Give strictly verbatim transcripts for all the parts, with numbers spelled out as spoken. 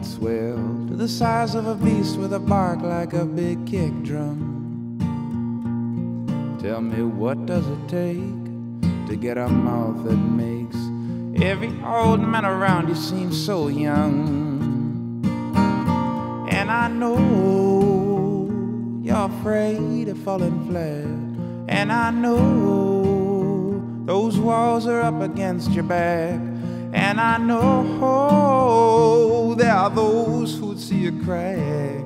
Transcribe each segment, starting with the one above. it swelled to the size of a beast with a bark like a big kick drum. Tell me, what does it take to get a mouth that makes every old man around you seem so young? And I know you're afraid of falling flat, and I know those walls are up against your back, and I know there are those who'd see you crack.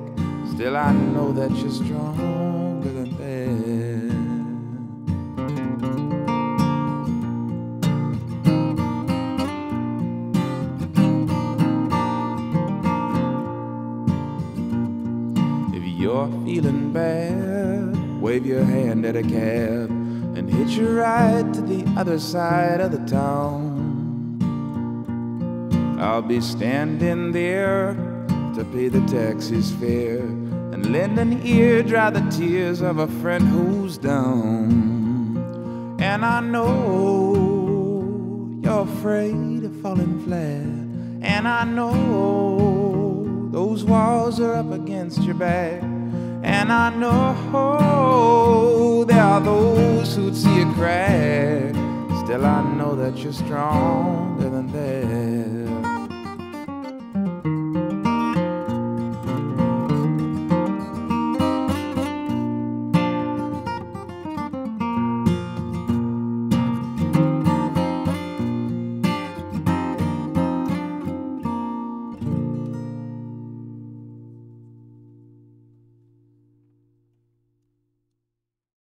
Still I know that you're stronger than that. If you're feeling bad, wave your hand at a cab and hitch a ride to the other side of the town. I'll be standing there to pay the taxi's fare and lend an ear, dry the tears of a friend who's down. And I know you're afraid of falling flat, and I know those walls are up against your back, and I know there are those who'd see you crack. Still I know that you're stronger than that.